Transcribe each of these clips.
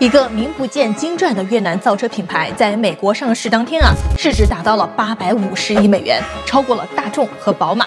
一个名不见经传的越南造车品牌，在美国上市当天市值达到了850亿美元，超过了大众和宝马。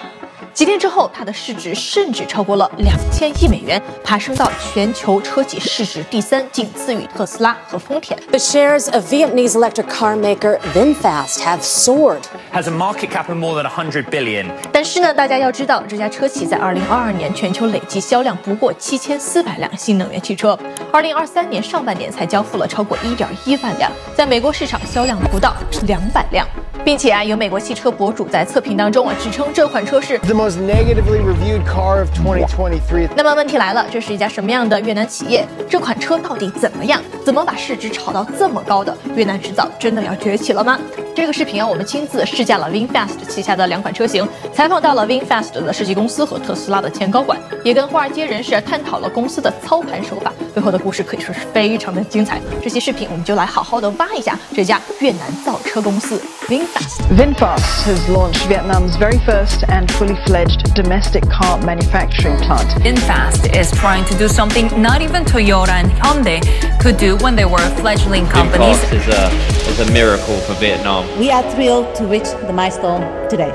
几天之后，它的市值甚至超过了2000亿美元，爬升到全球车企市值第3，仅次于特斯拉和丰田。The shares of Vietnamese electric car maker VinFast have soared, has a market cap of more than 100 billion. 但是呢，大家要知道，这家车企在2022年全球累计销量不过7400辆新能源汽车，2023年上半年才交付了超过1.1万辆，在美国市场销量不到200辆，并且有美国汽车博主在测评当中指称这款车是 most negatively reviewed car of 2023。那么问题来了，这是一家什么样的越南企业？这款车到底怎么样？怎么把市值炒到这么高的？越南制造真的要崛起了吗？这个视频我们亲自试驾了 VinFast 旗下的2款车型，采访到了 VinFast 的设计公司和特斯拉的前高管，也跟华尔街人士探讨了公司的操盘手法。背后的故事可以说是非常的精彩。这期视频我们就来好好的挖一下这家越南造车公司 VinFast。VinFast has launched Vietnam's very first and fully fledged domestic car manufacturing plant. VinFast is trying to do something not even Toyota and Hyundai could do when they were fledgling companies. VinFast is a miracle for Vietnam. We are thrilled to reach the milestone today.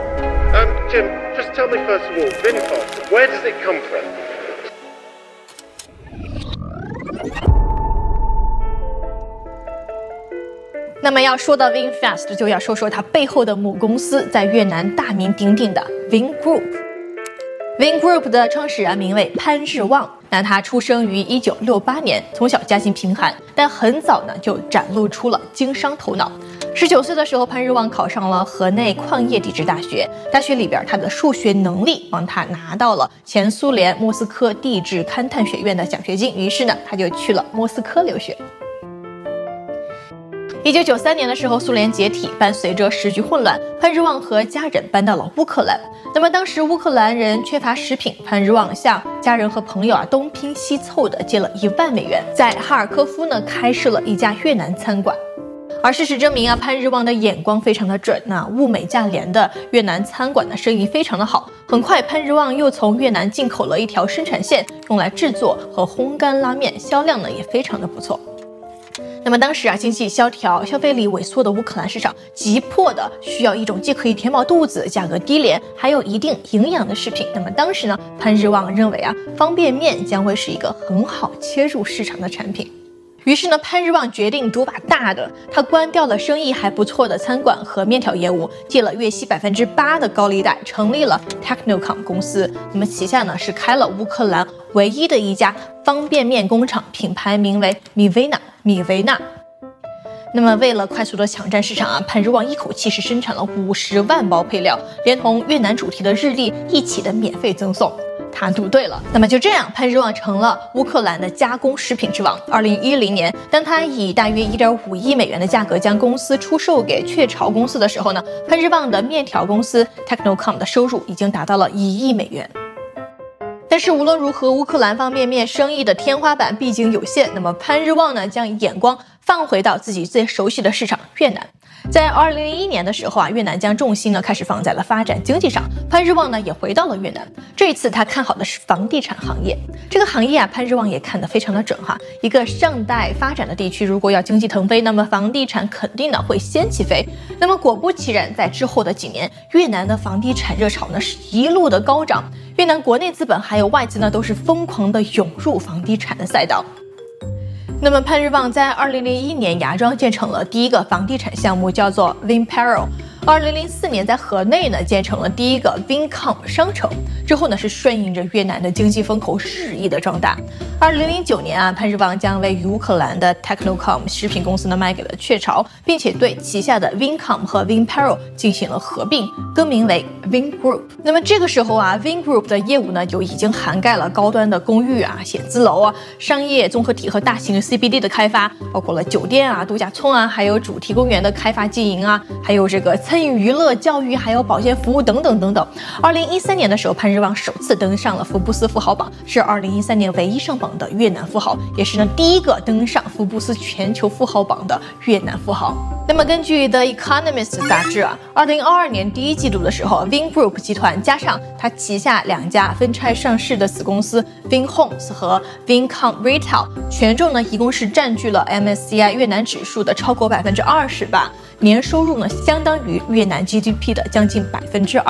Jim, just tell me first of all, VinFast, where does it come from? 那么要说到 VinFast， 就要说说它背后的母公司，在越南大名鼎鼎的 Vin Group。Vin Group 的创始人名为潘日旺，那他出生于1968年，从小家境贫寒，但很早呢就展露出了经商头脑。19岁的时候，潘日旺考上了河内矿业地质大学。大学里边，他的数学能力帮他拿到了前苏联莫斯科地质勘探学院的奖学金。于是呢，他就去了莫斯科留学。1993年的时候，苏联解体，伴随着时局混乱，潘日旺和家人搬到了乌克兰。那么当时乌克兰人缺乏食品，潘日旺向家人和朋友东拼西凑的借了1万美元，在哈尔科夫呢开设了一家越南餐馆。而事实证明潘日旺的眼光非常的准，物美价廉的越南餐馆的生意非常的好。很快，潘日旺又从越南进口了一条生产线，用来制作和烘干拉面，销量呢也非常的不错。那么当时经济萧条、消费力萎缩的乌克兰市场，急迫的需要一种既可以填饱肚子、价格低廉，还有一定营养的食品。那么当时呢，潘日旺认为方便面将会是一个很好切入市场的产品。于是呢，潘日旺决定赌把大的，他关掉了生意还不错的餐馆和面条业务，借了越西8%的高利贷，成立了 Technocom 公司。那么旗下呢是开了乌克兰唯一的一家方便面工厂，品牌名为 Mivina 米维纳。那么为了快速的抢占市场潘日旺一口气是生产了50万包配料，连同越南主题的日历一起的免费赠送。他赌对了。那么就这样，潘日旺成了乌克兰的加工食品之王。2010年，当他以大约1.5亿美元的价格将公司出售给雀巢公司的时候呢，潘日旺的面条公司 Technocom 的收入已经达到了1亿美元。但是无论如何，乌克兰方便面生意的天花板毕竟有限。那么潘日旺呢，将眼光放回到自己最熟悉的市场越南。在2001年的时候越南将重心呢开始放在了发展经济上，潘日旺呢也回到了越南。这一次他看好的是房地产行业，这个行业潘日旺也看得非常的准一个尚待发展的地区，如果要经济腾飞，那么房地产肯定呢会先起飞。那么果不其然，在之后的几年，越南的房地产热潮呢是一路的高涨，越南国内资本还有外资呢都是疯狂的涌入房地产的赛道。那么潘日旺在2001年芽庄建成了第一个房地产项目，叫做 Vinpearl。2004年在河内呢建成了第一个 Vincom 商城。之后呢是顺应着越南的经济风口日益的壮大。2009年潘日旺将位于乌克兰的 Technocom 食品公司呢卖给了雀巢，并且对旗下的 Vincom 和 Vinpearl 进行了合并，更名为 Vin Group。那么这个时候Vin Group 的业务呢就已经涵盖了高端的公寓写字楼商业综合体和大型的CBD 的开发，包括了酒店度假村还有主题公园的开发经营还有这个餐饮娱乐、教育，还有保健服务等等等等。2013年的时候，潘日旺首次登上了福布斯富豪榜，是2013年唯一上榜榜的越南富豪，也是呢第一个登上福布斯全球富豪榜的越南富豪。那么根据 The Economist 杂志啊，2022年第一季度的时候 ，Vingroup 集团加上它旗下2家分拆上市的子公司 Vinhomes 和 Vincom Retail 权重呢，一共是占据了 MSCI 越南指数的超过28%，年收入呢相当于越南 GDP 的将近2%。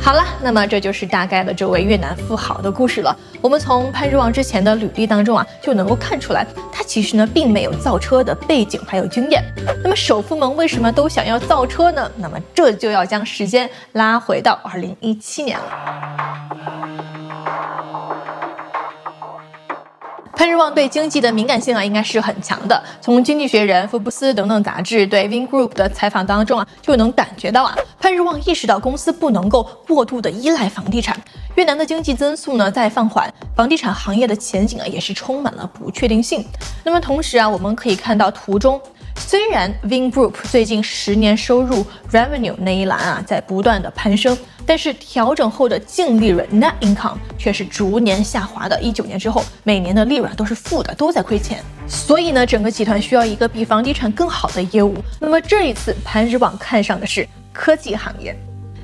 好了，那么这就是大概的这位越南富豪的故事了。我们从潘之王之前的履历当中啊，就能够看出来，他其实呢并没有造车的背景还有经验。那么首富们为什么都想要造车呢？那么这就要将时间拉回到2017年了。潘之旺对经济的敏感性啊，应该是很强的。从《经济学人》、《福布斯》等等杂志对 Vingroup 的采访当中啊，就能感觉到啊，潘之旺意识到公司不能够过度的依赖房地产。越南的经济增速呢在放缓，房地产行业的前景啊也是充满了不确定性。那么同时啊，我们可以看到图中。虽然 Vingroup 最近10年收入 revenue 那一栏啊在不断的攀升，但是调整后的净利润 net income 却是逐年下滑的。19年之后，每年的利润都是负的，都在亏钱。所以呢，整个集团需要一个比房地产更好的业务。那么这一次，潘之网看上的是科技行业。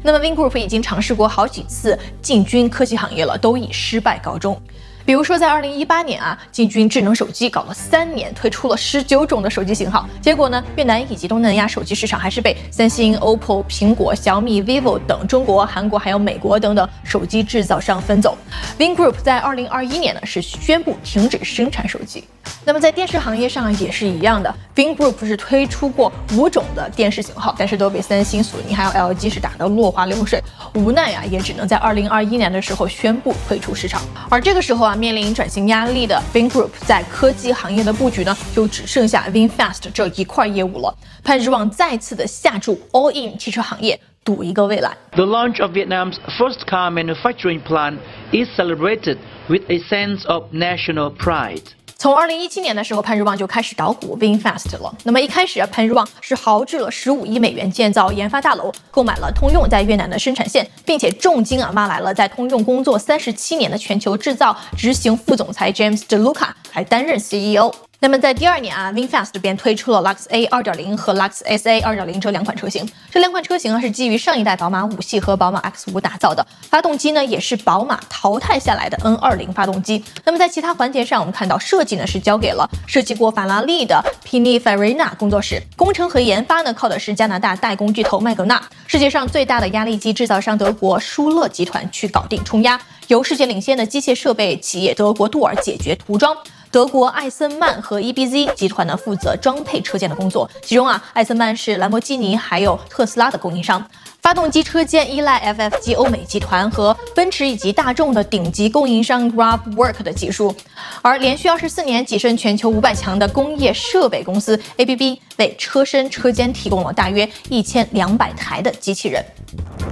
那么 Vingroup 已经尝试过好几次进军科技行业了，都以失败告终。比如说，在2018年啊，进军智能手机搞了3年，推出了19种的手机型号。结果呢，越南以及东南亚手机市场还是被三星、OPPO、苹果、小米、vivo 等中国、韩国还有美国等等手机制造商分走。Vingroup 在2021年呢是宣布停止生产手机。那么在电视行业上也是一样的 ，Vingroup 是推出过5种的电视型号，但是都被三星、索尼还有 LG 是打得落花流水。无奈啊，也只能在2021年的时候宣布退出市场。而这个时候啊，面临转型压力的 Vingroup 在科技行业的布局呢，就只剩下 VinFast 这一块业务了。潘之旺再次的下注 all in 汽车行业，赌一个未来。The launch of Vietnam's first car manufacturing plant is celebrated with a sense of national pride. 从2017年的时候，潘之旺就开始捣鼓 VinFast 了。那么一开始啊，潘之旺是豪掷了15亿美元建造研发大楼，购买了通用在越南的生产线，并且重金啊挖来了在通用工作37年的全球制造执行副总裁 James DeLuca 来担任 CEO。那么在第2年啊 ，VinFast 便推出了 Lux A 2.0 和 Lux SA 2.0 这2款车型。这2款车型啊是基于上一代宝马5系和宝马 X5 打造的，发动机呢也是宝马淘汰下来的 N20 发动机。那么在其他环节上，我们看到设计呢是交给了设计过法拉利的 Pininfarina 工作室，工程和研发呢靠的是加拿大代工巨头麦格纳，世界上最大的压力机制造商德国舒勒集团去搞定冲压，由世界领先的机械设备企业德国杜尔解决涂装。德国艾森曼和 EBZ 集团呢负责装配车间的工作，其中啊，艾森曼是兰博基尼还有特斯拉的供应商。发动机车间依赖 FFG 欧美集团和奔驰以及大众的顶级供应商 Grabwork 的技术，而连续24年跻身全球500强的工业设备公司 ABB 为车身车间提供了大约1200台的机器人。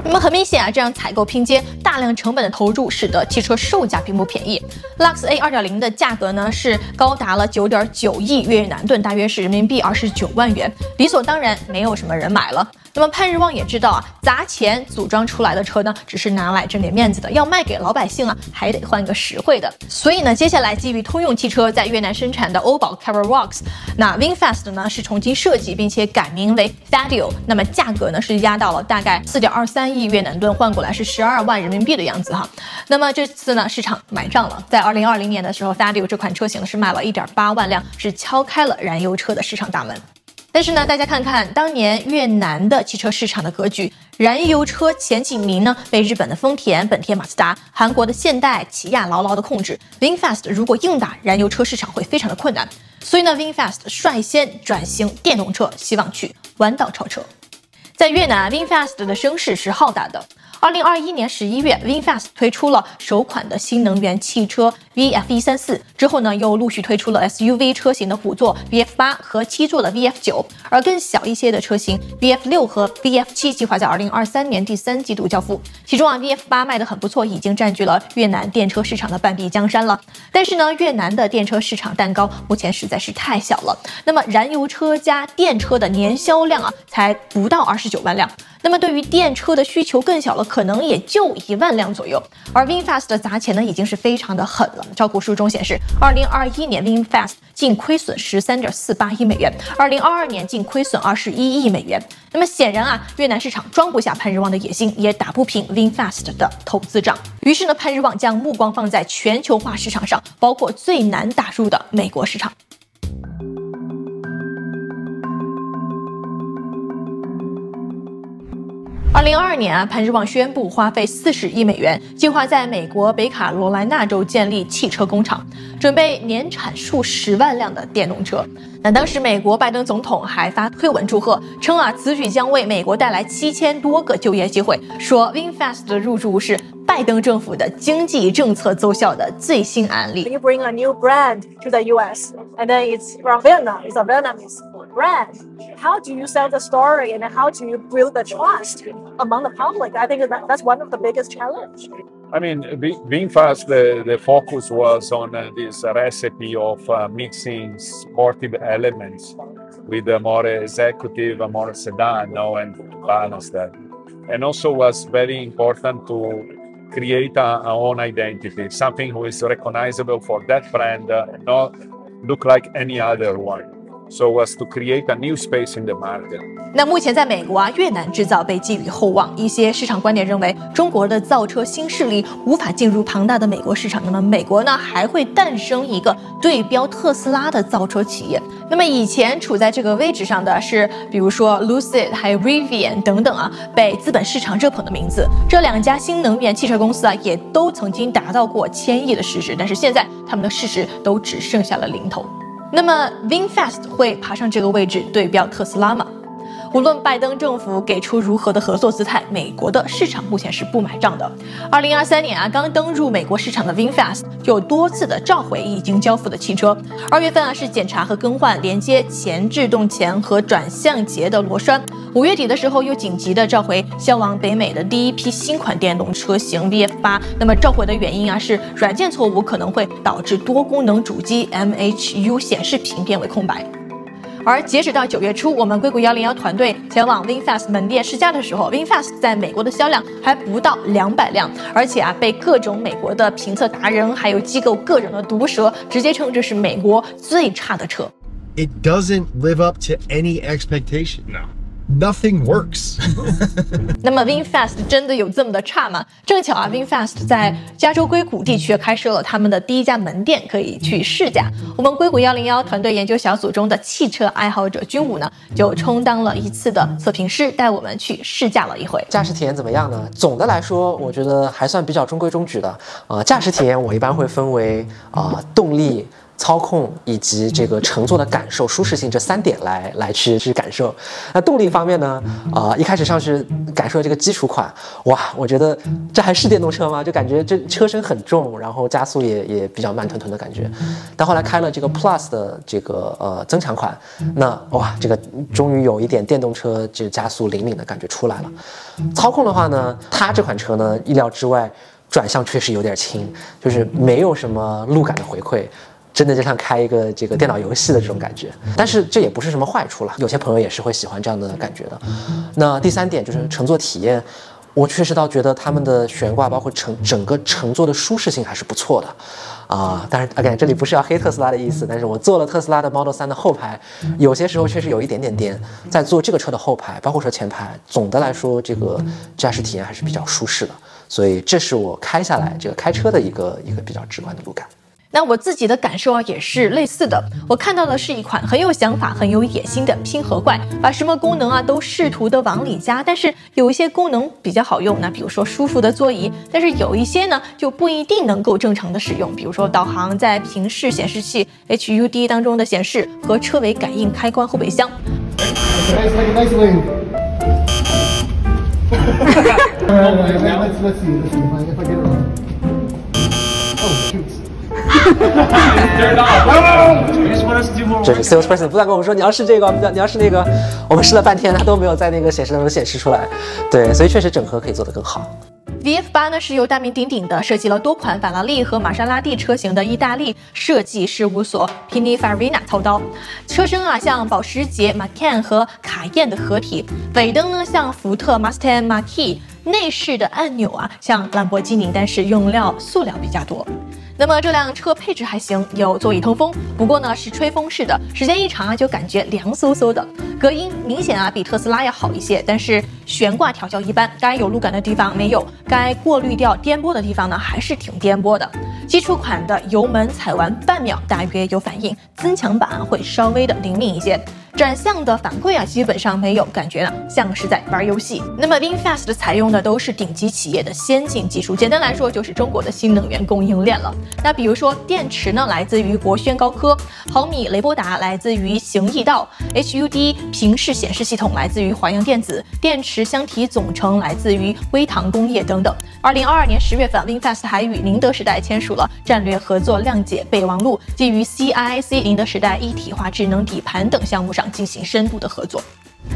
那么很明显啊，这样采购拼接、大量成本的投入，使得汽车售价并不便宜。Lux A 2.0 的价格呢是高达了9.9亿越南盾，大约是人民币29万元，理所当然没有什么人买了。那么潘之旺也知道啊，砸钱组装出来的车呢，只是拿来挣点面子的，要卖给老百姓啊，还得换个实惠的。所以呢，接下来基于通用汽车在越南生产的欧宝 Grabwork， 那 VinFast 呢是重新设计并且改名为 Fadio， 那么价格呢是压到了大概4.23亿越南盾，换过来是12万人民币的样子哈。那么这次呢，市场买账了，在2020年的时候 ，Fadio 这款车型是卖了1.8万辆，是敲开了燃油车的市场大门。但是呢，大家看看当年越南的汽车市场的格局，燃油车前几名呢被日本的丰田、本田、马自达、韩国的现代、起亚牢牢的控制。VinFast 如果硬打燃油车市场会非常的困难，所以呢 ，VinFast 率先转型电动车，希望去弯道超车。在越南 ，VinFast 的声势是浩大的。2021年11月 ，VinFast 推出了首款的新能源汽车 VF 134，之后呢，又陆续推出了 SUV 车型的5座 VF 8和7座的 VF 9，而更小一些的车型 VF 6和 VF 7计划在2023年第3季度交付。其中啊 ，VF 8卖得很不错，已经占据了越南电车市场的半壁江山了。但是呢，越南的电车市场蛋糕目前实在是太小了，那么燃油车加电车的年销量啊，才不到29万辆。那么对于电车的需求更小了，可能也就1万辆左右。而 VinFast 的砸钱呢，已经是非常的狠了。招股书中显示，2021年 VinFast 净亏损13.48亿美元，2022年净亏损21亿美元。那么显然啊，越南市场装不下潘日旺的野心，也打不平 VinFast 的投资账。于是呢，潘日旺将目光放在全球化市场上，包括最难打入的美国市场。 2022年啊，潘日旺宣布花费40亿美元，计划在美国北卡罗来纳州建立汽车工厂，准备年产数10万辆的电动车。那当时美国拜登总统还发推文祝贺，称啊此举将为美国带来7000多个就业机会，说 VinFast 的入驻是拜登政府的经济政策奏效的最新案例。You bring a new brand to the U.S. and then it's from Vietnam. It's a Vietnamese brand. How do you sell the story and how do you build the trust among the public? I think that's one of the biggest challenges. I mean, VinFast, the focus was on this recipe of mixing sportive elements with a more executive, a more sedan, and to balance that. And also was very important to create our own identity, something who is recognizable for that brand, not look like any other one. So was to create a new space in the market. 那目前在美国啊，越南制造被寄予厚望。一些市场观点认为，中国的造车新势力无法进入庞大的美国市场，那么美国呢还会诞生一个对标特斯拉的造车企业。那么以前处在这个位置上的是，比如说 Lucid 还有 Rivian 等等啊，被资本市场热捧的名字。这两家新能源汽车公司啊，也都曾经达到过1000亿的市值，但是现在他们的市值都只剩下了0头。 那么 VinFast 会爬上这个位置对标特斯拉吗？无论拜登政府给出如何的合作姿态，美国的市场目前是不买账的。2023年啊，刚登入美国市场的 VinFast 就多次的召回已经交付的汽车。2月份啊是检查和更换连接前制动钳和转向节的螺栓。5月底的时候又紧急的召回销往北美的第一批新款电动车型 VF 8。那么召回的原因啊是软件错误可能会导致多功能主机 MHU 显示屏变为空白。 而截止到9月初，我们硅谷101团队前往 VinFast 门店试驾的时候 ，VinFast 在美国的销量还不到200辆，而且啊被各种美国的评测达人还有机构个人的毒舌，直接称这是美国最差的车。It doesn't live up to any expectation. No. Nothing works 那么 VinFast 真的有这么的差吗？正巧啊 ，VinFast 在加州硅谷地区开设了他们的第一家门店，可以去试驾。我们硅谷101团队研究小组中的汽车爱好者军武呢，就充当了一次的测评师，带我们去试驾了一回。驾驶体验怎么样呢？总的来说，我觉得还算比较中规中矩的。驾驶体验我一般会分为动力、 操控以及这个乘坐的感受、舒适性这3点来去感受。那动力方面呢？一开始上去感受这个基础款，哇，我觉得这还是电动车吗？就感觉这车身很重，然后加速也比较慢吞吞的感觉。但后来开了这个 Plus 的这个增强款，那哇，这个终于有一点电动车这加速灵敏的感觉出来了。操控的话呢，它这款车呢，意料之外，转向确实有点轻，就是没有什么路感的回馈。 真的就像开一个这个电脑游戏的这种感觉，但是这也不是什么坏处了，有些朋友也是会喜欢这样的感觉的。那第3点就是乘坐体验，我确实倒觉得他们的悬挂包括整个乘坐的舒适性还是不错的。 但是again，这里不是要黑特斯拉的意思，但是我坐了特斯拉的 Model 3的后排，有些时候确实有一点点颠。在坐这个车的后排，包括说前排，总的来说这个驾驶体验还是比较舒适的，所以这是我开下来这个开车的一个比较直观的路感。 那我自己的感受啊，也是类似的。我看到的是一款很有想法、很有野心的拼合怪，把什么功能啊都试图的往里加。但是有一些功能比较好用，那比如说舒服的座椅；但是有一些呢就不一定能够正常的使用，比如说导航在平视显示器 HUD 当中的显示和车尾感应开关后备箱。这是 salesperson 不断跟我们说你要试这个，你要试那个，我们试了半天，他都没有在那个显示当中显示出来。对，所以确实整合可以做得更好。VF 8呢是由大名鼎鼎的设计了多款法拉利和玛莎拉蒂车型的意大利设计事务所 Pininfarina 操刀，车身啊像保时捷 Macan 和卡宴的合体，尾灯呢像福特 Mustang Mach-E。 内饰的按钮啊，像兰博基尼，但是用料塑料比较多。那么这辆车配置还行，有座椅通风，不过呢是吹风式的，时间一长啊就感觉凉飕飕的。隔音明显啊比特斯拉要好一些，但是悬挂调校一般，该有路感的地方没有，该过滤掉颠簸的地方呢还是挺颠簸的。基础款的油门踩完半秒大约有反应，增强版会稍微的灵敏一些。 转向的反馈啊，基本上没有感觉了，像是在玩游戏。那么 VinFast 采用的都是顶级企业的先进技术，简单来说就是中国的新能源供应链了。那比如说电池呢，来自于国轩高科；毫米雷波达来自于行易道 ；HUD 平视显示系统来自于华阳电子；电池箱体总成来自于微唐工业等等。2022年10月份 ，VinFast 还与宁德时代签署了战略合作谅解备忘录，基于 CIC 宁德时代一体化智能底盘等项目上 进行深度的合作。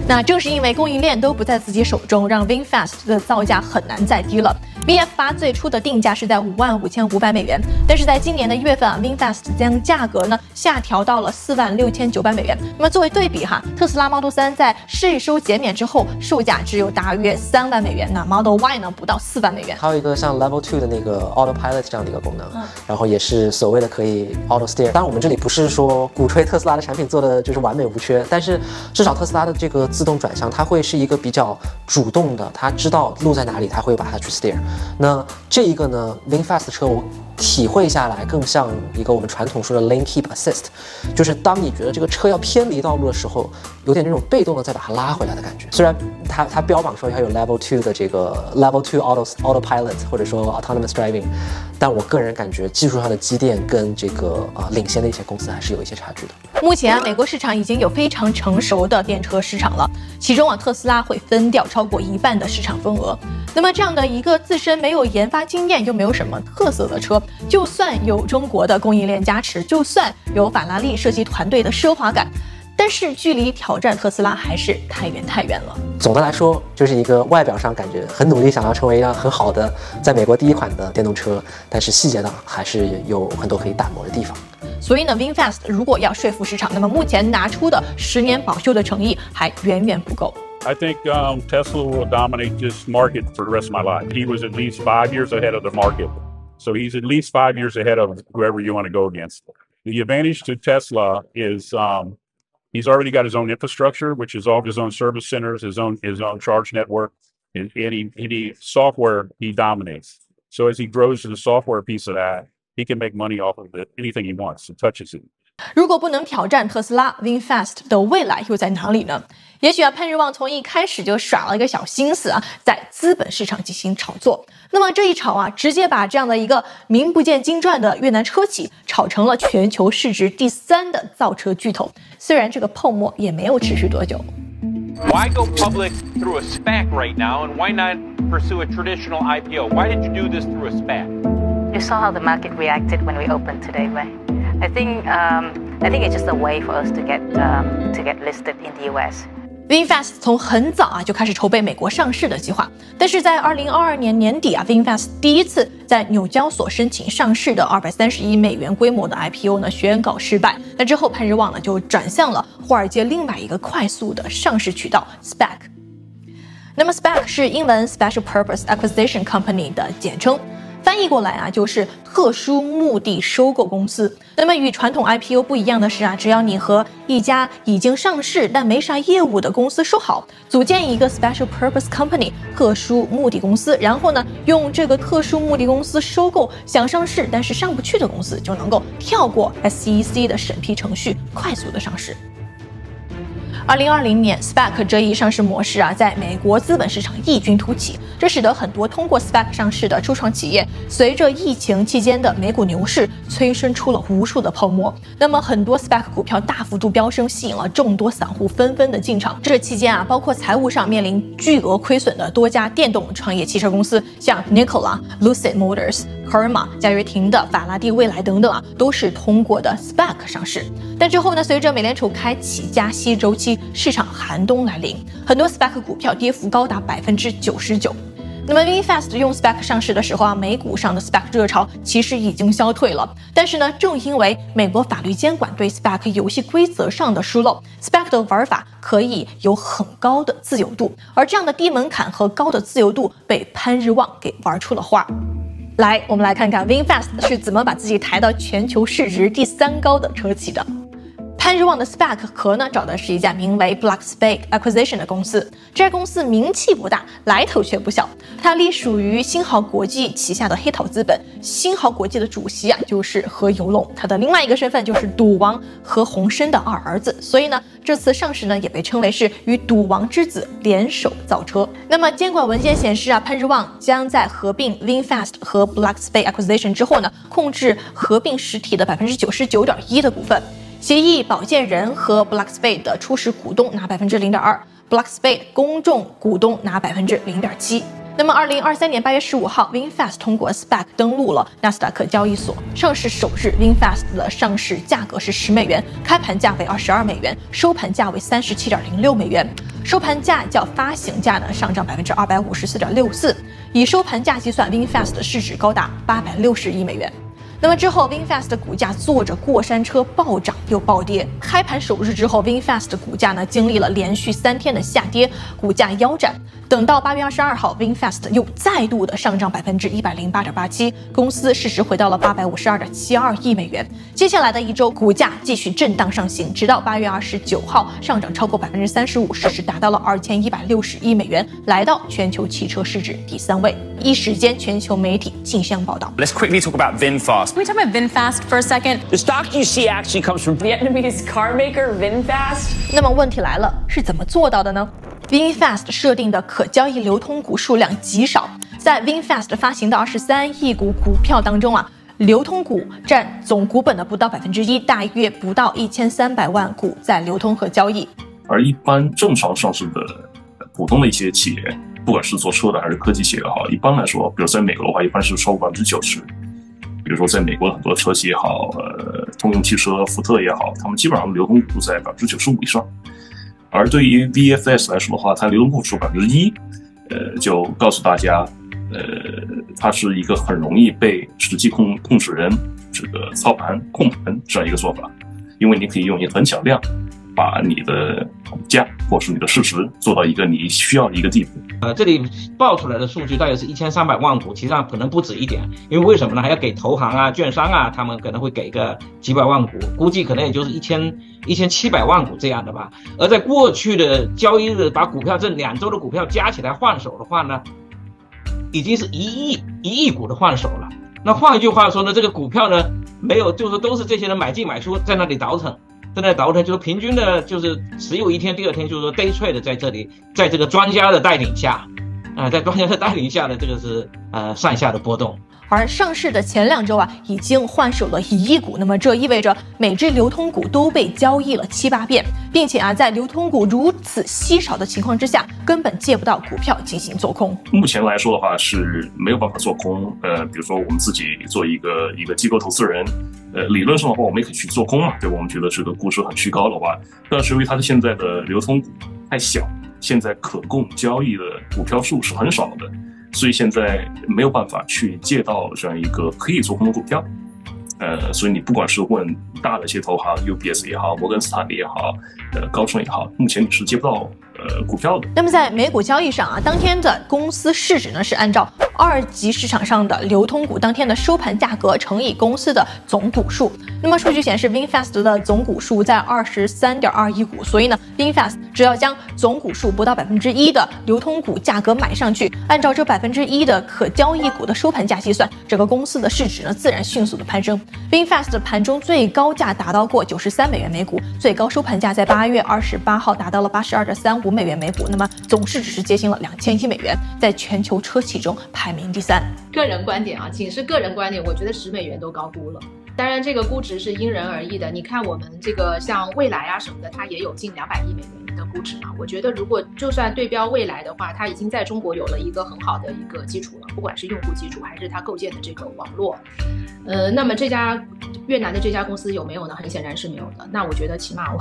那正是因为供应链都不在自己手中，让 VinFast 的造价很难再低了。VF 8最初的定价是在$55,500，但是在今年的1月份啊 ，VinFast 将价格呢下调到了$46,900。那么作为对比哈，特斯拉 Model 3在税收减免之后，售价只有大约$30,000。那 Model Y 呢，不到$40,000。还有一个像 Level 2的那个 Autopilot 这样的一个功能，然后也是所谓的可以 Auto Steer。当然，我们这里不是说鼓吹特斯拉的产品做的就是完美无缺，但是至少特斯拉的这个 自动转向，它会是一个比较主动的，它知道路在哪里，它会把它去 steer。那这一个呢 ，VinFast 车我体会下来更像一个我们传统说的 lane keep assist， 就是当你觉得这个车要偏离道路的时候，有点那种被动的再把它拉回来的感觉。虽然它标榜说它有 level 2的这个 level 2 autopilot 或者说 autonomous driving， 但我个人感觉技术上的积淀跟这个领先的一些公司还是有一些差距的。 目前啊，美国市场已经有非常成熟的电车市场了，其中啊，特斯拉会分掉超过1半的市场份额。那么这样的一个自身没有研发经验又没有什么特色的车，就算有中国的供应链加持，就算有法拉利设计团队的奢华感， 但是距离挑战特斯拉还是太远了。总的来说，就是一个外表上感觉很努力想要成为一辆很好的，在美国第一款的电动车，但是细节呢还是有很多可以打磨的地方。所以呢 ，VinFast 如果要说服市场，那么目前拿出的10年保修的诚意还远远不够。 I think Tesla will dominate this market for the rest of my life. He was at least 5 years ahead of the market, so he's at least 5 years ahead of whoever you want to go against. The advantage to Tesla is he's already got his own infrastructure, which is all his own service centers, his own charge network, and any software he dominates. So as he grows to the software piece of that, he can make money off of it, anything he wants and touches it. 如果不能挑战特斯拉 ，VinFast 的未来又在哪里呢？也许啊，潘日旺从一开始就耍了一个小心思啊，在资本市场进行炒作。那么这一炒啊，直接把这样的一个名不见经传的越南车企炒成了全球市值第3的造车巨头。虽然这个泡沫也没有持续多久。Why go public through a SPAC right now, and why not pursue a traditional IPO? Why did you do this through a SPAC? You saw how the market reacted when we opened today, right? I think it's just a way for us to get listed in the U.S. VinFast 从很早啊就开始筹备美国上市的计划，但是在2022年年底啊 ，VinFast 第一次在纽交所申请上市的$231规模的 IPO 呢宣告失败。那之后，潘日旺呢就转向了华尔街另外一个快速的上市渠道 SPAC。那么 SPAC 是英文 Special Purpose Acquisition Company 的简称。 翻译过来啊，就是特殊目的收购公司。那么与传统 IPO 不一样的是啊，只要你和一家已经上市但没啥业务的公司说好，组建一个 Special Purpose Company 特殊目的公司，然后呢，用这个特殊目的公司收购想上市但是上不去的公司，就能够跳过 SEC 的审批程序，快速的上市。 2020年 ，SPAC 这一上市模式啊，在美国资本市场异军突起，这使得很多通过 SPAC 上市的初创企业，随着疫情期间的美股牛市，催生出了无数的泡沫。那么，很多 SPAC 股票大幅度飙升，吸引了众多散户纷纷的进场。这期间啊，包括财务上面临巨额亏损的多家电动创业汽车公司，像 Nikola、Lucid Motors、Karma、嘉裕婷的法拉第未来等等啊，都是通过的 SPAC 上市。但之后呢，随着美联储开启加息周期， 市场寒冬来临，很多 SPAC 股票跌幅高达99%。那么 VinFast 用 SPAC 上市的时候啊，美股上的 SPAC 热潮其实已经消退了。但是呢，正因为美国法律监管对 SPAC 游戏规则上的疏漏 ，SPAC 的玩法可以有很高的自由度，而这样的低门槛和高的自由度被潘日旺给玩出了花。 来，我们来看看 VinFast 是怎么把自己抬到全球市值第3高的车企的。潘日旺的 SPAC 壳呢，找的是一家名为 Black Spade Acquisition 的公司。这家公司名气不大，来头却不小。它隶属于新濠国际旗下的黑桃资本。新濠国际的主席啊，就是何猷龙，他的另外一个身份就是赌王何鸿燊的2儿子。所以呢，这次上市呢，也被称为是与赌王之子联手造车。那么监管文件显示啊，潘日旺将在合并 VinFast 和 Black Spade Acquisition 之后呢，控制合并实体的99.1% 的股份。 协议保荐人和 Black Spade 的初始股东拿 0.2%，Black Spade 公众股东拿 0.7%。那么，2023年8月15号 ，VinFast 通过 SPAC 登陆了纳斯达克交易所。上市首日 ，VinFast 的上市价格是10美元，开盘价为22美元，收盘价为37.06美元。收盘价较发行价呢上涨254.64%，以收盘价计算 ，VinFast 的市值高达860亿美元。 那么之后 ，VinFast 的股价坐着过山车暴涨又暴跌。开盘首日之后 ，VinFast 的股价呢经历了连续3天的下跌，股价腰斩。等到8月22号 ，VinFast 又再度的上涨108.87%，公司市值回到了852.72亿美元。接下来的一周，股价继续震荡上行，直到8月29号上涨超过35%，市值达到了2160亿美元，来到全球汽车市值第3位。一时间，全球媒体竞相报道。Let's quickly talk about VinFast. Can we talk about VinFast for a second? The stock you see actually comes from Vietnamese car maker VinFast. 那么问题来了，是怎么做到的呢 ？VinFast 设定的可交易流通股数量极少，在 VinFast 发行的23亿股股票当中啊，流通股占总股本的不到1%，大约不到1300万股在流通和交易。而一般正常上市的普通的一些企业，不管是做车的还是科技企业也好，一般来说，比如在美国的话，一般是超过90%。 比如说，在美国的很多车企也好，通用汽车、福特也好，他们基本上流通股在95%以上。而对于 VF 8 来说的话，它流通股只有1%，就告诉大家，它是一个很容易被实际控制人这个操盘控盘这样一个做法，因为你可以用一个很小量，把你的股价或是你的市值做到一个你需要的一个地步。 这里报出来的数据大约是1300万股，其实上可能不止一点，因为什么呢？还要给投行啊、券商啊，他们可能会给个几百万股，估计可能也就是1700万股这样的吧。而在过去的交易日，把股票这2周的股票加起来换手的话呢，已经是1亿股的换手了。那换一句话说呢，这个股票呢，没有，就是都是这些人买进买出，在那里倒腾。 正在倒腾，就是平均的，就是持有1天，第2天就是说 day trade 在这里，在这个专家的带领下，在专家的带领下呢，这个是上下的波动。而上市的前2周啊，已经换手了1亿股，那么这意味着每只流通股都被交易了7、8遍，并且啊，在流通股如此稀少的情况之下，根本借不到股票进行做空。目前来说的话是没有办法做空，比如说我们自己做一个机构投资人。 理论上的话，我们也可以去做空嘛，对吧？我们觉得这个估值很虚高的话，但是由于它的现在的流通股太小，现在可供交易的股票数是很少的，所以现在没有办法去借到这样一个可以做空的股票。所以你不管是问大的一些投行 ，UBS 也好，摩根斯坦利也好，高盛也好，目前你是接不到股票的。那么在美股交易上啊，当天的公司市值呢是按照 2级市场上的流通股当天的收盘价格乘以公司的总股数。那么数据显示 ，VinFast 的总股数在 23.21 股，所以呢 ，VinFast 只要将总股数不到 1% 的流通股价格买上去，按照这 1% 的可交易股的收盘价计算，整个公司的市值呢自然迅速的攀升。VinFast 盘中最高价达到过93美元每股，最高收盘价在8月28号达到了82.35美元每股，那么总市值是接近了2100美元，在全球车企中排名第3，个人观点啊，仅是个人观点，我觉得10美元都高估了。当然，这个估值是因人而异的。你看我们这个像蔚来啊什么的，它也有近200亿美元的估值嘛。我觉得如果就算对标蔚来的话，它已经在中国有了一个很好的一个基础了，不管是用户基础还是它构建的这个网络。那么这家越南的这家公司有没有呢？很显然是没有的。那我觉得起码我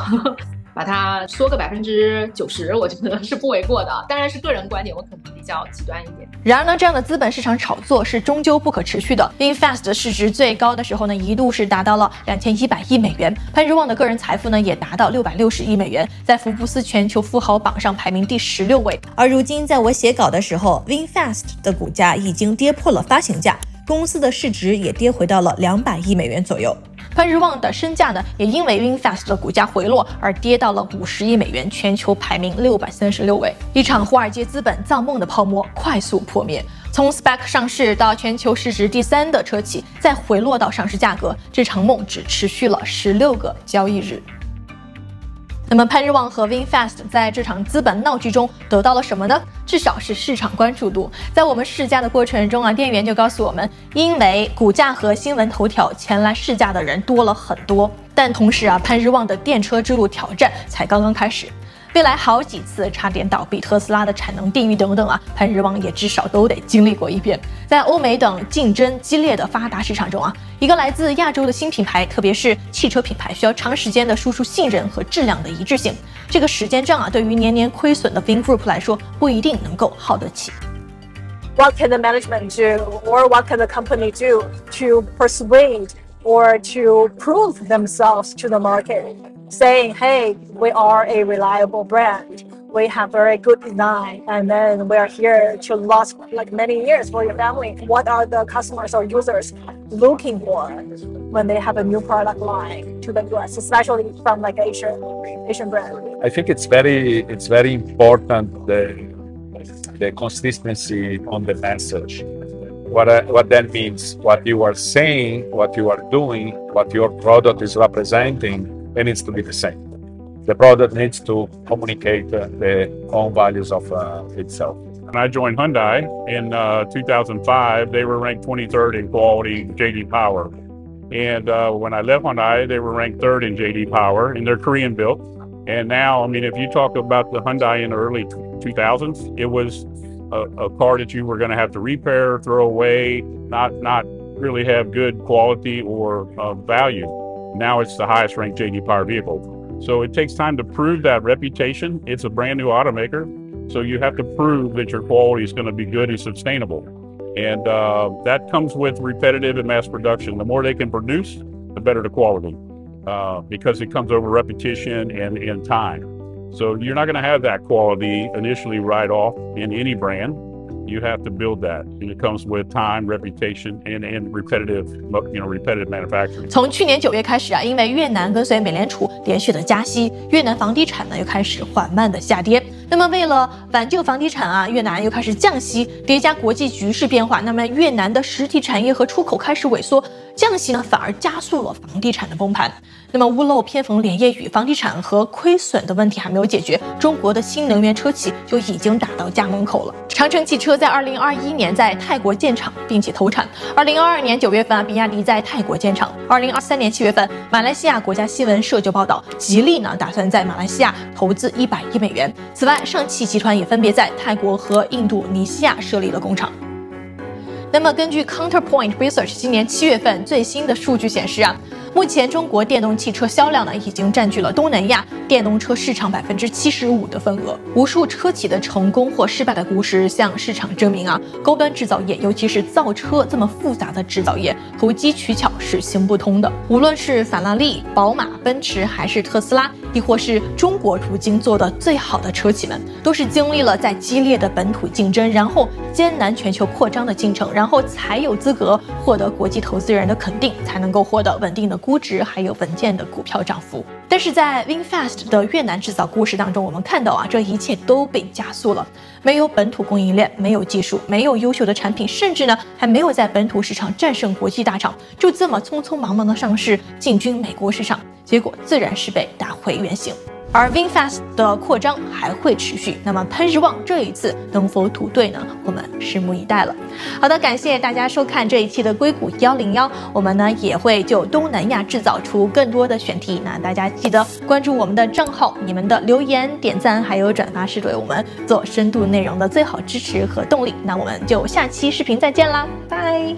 把它说个90%，我觉得是不为过的。当然是个人观点，我可能比较极端一点。然而呢，这样的资本市场炒作是终究不可持续的。VinFast 的市值最高的时候呢，一度是达到了2100亿美元，潘之旺的个人财富呢也达到660亿美元，在福布斯全球富豪榜上排名第16位。而如今，在我写稿的时候 ，VinFast 的股价已经跌破了发行价。 公司的市值也跌回到了200亿美元左右，潘之旺的身价呢，也因为 VinFast 的股价回落而跌到了50亿美元，全球排名636位。一场华尔街资本造梦的泡沫快速破灭，从 SPAC 上市到全球市值第3的车企，再回落到上市价格，这场梦只持续了16个交易日。 那么潘之旺和 VinFast 在这场资本闹剧中得到了什么呢？至少是市场关注度。在我们试驾的过程中啊，店员就告诉我们，因为股价和新闻头条，前来试驾的人多了很多。但同时啊，潘之旺的电车之路挑战才刚刚开始，未来好几次差点倒闭、特斯拉的产能地狱等等啊，潘之旺也至少都得经历过一遍。在欧美等竞争激烈的发达市场中啊。 一个来自亚洲的新品牌，特别是汽车品牌，需要长时间的输出信任和质量的一致性。这个时间账啊，对于年年亏损的 Vingroup 来说，不一定能够耗得起。What can the management do, or what can the company do to persuade or to prove themselves to the market, saying, "Hey, we are a reliable brand. We have very good design, and then we are here to last like many years for your family." What are the customers or users looking for when they have a new product line to the US, especially from like Asian brand? I think it's very important the consistency on the message. What that means, what you are saying, what you are doing, what your product is representing, it needs to be the same. The product needs to communicate the own values of itself. When I joined Hyundai in 2005, they were ranked 23rd in quality JD Power. And when I left Hyundai, they were ranked 3rd in JD Power, and they're Korean built. And now, I mean, if you talk about the Hyundai in the early 2000s, it was a car that you were going to have to repair, throw away, not really have good quality or value. Now it's the highest ranked JD Power vehicle. So it takes time to prove that reputation. It's a brand new automaker. So you have to prove that your quality is going to be good and sustainable. And that comes with repetitive and mass production. The more they can produce, the better the quality because it comes over repetition and time. So you're not going to have that quality initially right off in any brand. You have to build that, and it comes with time, reputation, and repetitive manufacturing. 从去年9月开始啊，因为越南跟随美联储连续的加息，越南房地产呢又开始缓慢的下跌。那么为了挽救房地产啊，越南又开始降息，叠加国际局势变化，那么越南的实体产业和出口开始萎缩，降息呢反而加速了房地产的崩盘。那么屋漏偏逢连夜雨，房地产和亏损的问题还没有解决，中国的新能源车企就已经打到家门口了。长城汽车在2021年在泰国建厂并且投产。2022年9月份啊，比亚迪在泰国建厂。2023年7月份，马来西亚国家新闻社就报道，吉利呢打算在马来西亚投资100亿美元。此外，上汽集团也分别在泰国和印度尼西亚设立了工厂。 那么，根据 Counterpoint Research 今年7月份最新的数据显示啊，目前中国电动汽车销量呢已经占据了东南亚电动车市场75%的份额。无数车企的成功或失败的故事向市场证明啊，高端制造业，尤其是造车这么复杂的制造业，投机取巧是行不通的。无论是法拉利、宝马、奔驰，还是特斯拉，亦或是中国如今做的最好的车企们，都是经历了在激烈的本土竞争，然后艰难全球扩张的进程。 然后才有资格获得国际投资人的肯定，才能够获得稳定的估值，还有稳健的股票涨幅。但是在 VinFast 的越南制造故事当中，我们看到啊，这一切都被加速了。没有本土供应链，没有技术，没有优秀的产品，甚至呢还没有在本土市场战胜国际大厂，就这么匆匆忙忙的上市，进军美国市场，结果自然是被打回原形。 而 VinFast 的扩张还会持续，那么潘之旺这一次能否突对呢？我们拭目以待了。好的，感谢大家收看这一期的硅谷101，我们呢也会就东南亚制造出更多的选题，那大家记得关注我们的账号，你们的留言、点赞还有转发是对我们做深度内容的最好支持和动力。那我们就下期视频再见啦，拜。